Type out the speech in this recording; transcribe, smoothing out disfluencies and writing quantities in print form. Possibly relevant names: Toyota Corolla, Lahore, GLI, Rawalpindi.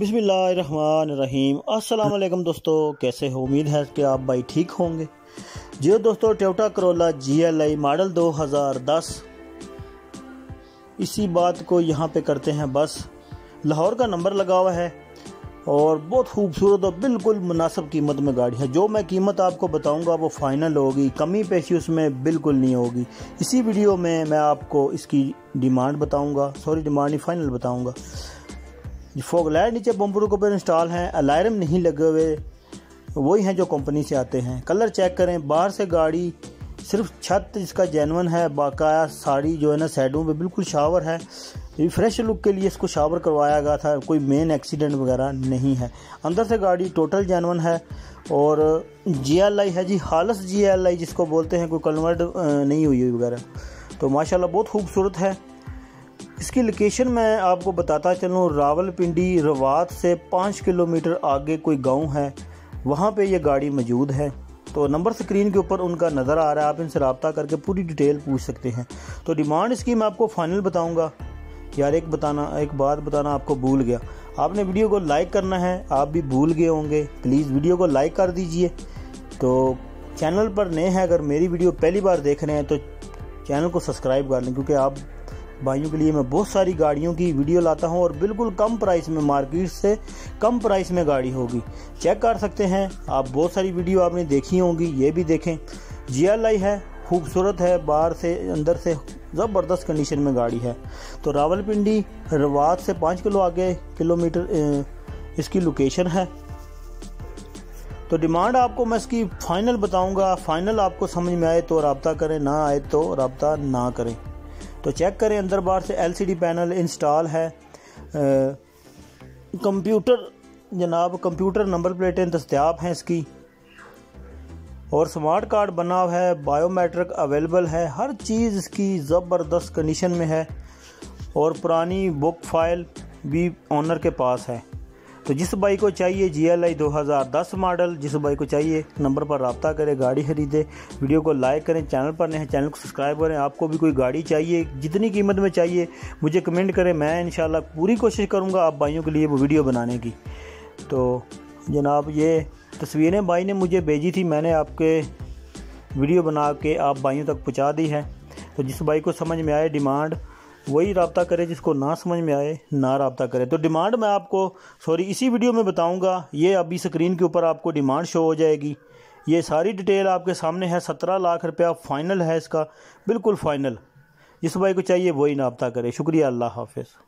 बिस्मिल्लाहिर्रहमानिर्रहीम। अस्सलाम वालेकुम दोस्तों, कैसे हो? उम्मीद है कि आप भाई ठीक होंगे। जी दोस्तों, टोयोटा कोरोला GLI मॉडल 2010, इसी बात को यहाँ पे करते हैं बस। लाहौर का नंबर लगा हुआ है और बहुत खूबसूरत और बिल्कुल मुनासिब कीमत में गाड़ी है। जो मैं कीमत आपको बताऊंगा वो फाइनल होगी, कमी पेशी उसमें बिल्कुल नहीं होगी। इसी वीडियो में मैं आपको इसकी डिमांड फाइनल बताऊँगा। फॉग लाइट नीचे बम्पर के ऊपर इंस्टॉल हैं, अलार्म नहीं लगे हुए, वही हैं जो कंपनी से आते हैं। कलर चेक करें बाहर से, गाड़ी सिर्फ छत इसका जेन्युइन है, बाकाया साड़ी जो है ना साइडों पे बिल्कुल शावर है। रिफ्रेश लुक के लिए इसको शावर करवाया गया था, कोई मेन एक्सीडेंट वगैरह नहीं है। अंदर से गाड़ी टोटल जेन्युइन है और GLI है जी, हालस GLI जिसको बोलते हैं, कोई कन्वर्ट नहीं हुई वगैरह। तो माशाल्लाह बहुत खूबसूरत है। इसकी लोकेशन मैं आपको बताता चलूँ, रावलपिंडी रवात से 5 किलोमीटर आगे कोई गांव है, वहाँ पे ये गाड़ी मौजूद है। तो नंबर स्क्रीन के ऊपर उनका नज़र आ रहा है, आप इनसे रब्ता करके पूरी डिटेल पूछ सकते हैं। तो डिमांड इसकी मैं आपको फाइनल बताऊँगा। यार एक बात बताना आपको भूल गया, आपने वीडियो को लाइक करना है, आप भी भूल गए होंगे। प्लीज़ वीडियो को लाइक कर दीजिए। तो चैनल पर नए हैं, अगर मेरी वीडियो पहली बार देख रहे हैं तो चैनल को सब्सक्राइब कर लें, क्योंकि आप भाइयों के लिए मैं बहुत सारी गाड़ियों की वीडियो लाता हूं और बिल्कुल कम प्राइस में, मार्केट से कम प्राइस में गाड़ी होगी। चेक कर सकते हैं आप, बहुत सारी वीडियो आपने देखी होंगी, ये भी देखें। GLI है, खूबसूरत है, बाहर से अंदर से ज़बरदस्त कंडीशन में गाड़ी है। तो रावलपिंडी रवात से 5 किलोमीटर इसकी लोकेशन है। तो डिमांड आपको मैं इसकी फ़ाइनल बताऊँगा। फ़ाइनल आपको समझ में आए तो रब्ता करें, ना आए तो रब्ता ना करें। तो चेक करें अंदर बाहर से, LCD पैनल इंस्टॉल है, कंप्यूटर जनाब, कंप्यूटर नंबर प्लेटें दस्तियाब हैं इसकी, और स्मार्ट कार्ड बना हुआ है, बायोमेट्रिक अवेलेबल है, हर चीज़ इसकी ज़बरदस्त कंडीशन में है। और पुरानी बुक फाइल भी ऑनर के पास है। तो जिस भाई को चाहिए GLI 2010 मॉडल, जिस भाई को चाहिए नंबर पर रब्ता करें, गाड़ी खरीदे। वीडियो को लाइक करें, चैनल पर नए हैं चैनल को सब्सक्राइब करें। आपको भी कोई गाड़ी चाहिए, जितनी कीमत में चाहिए, मुझे कमेंट करें, मैं इंशाल्लाह पूरी कोशिश करूंगा आप भाइयों के लिए वो वीडियो बनाने की। तो जनाब ये तस्वीरें भाई ने मुझे भेजी थी, मैंने आपके वीडियो बना के आप भाइयों तक पहुँचा दी है। तो जिस भाई को समझ में आए डिमांड वही रब्ता करे, जिसको ना समझ में आए ना रब्ता करे। तो डिमांड मैं आपको इसी वीडियो में बताऊंगा। ये अभी स्क्रीन के ऊपर आपको डिमांड शो हो जाएगी, ये सारी डिटेल आपके सामने है। 17 लाख रुपया फ़ाइनल है इसका, बिल्कुल फ़ाइनल। जिस भाई को चाहिए वही रब्ता करे। शुक्रिया, अल्लाह हाफिज़।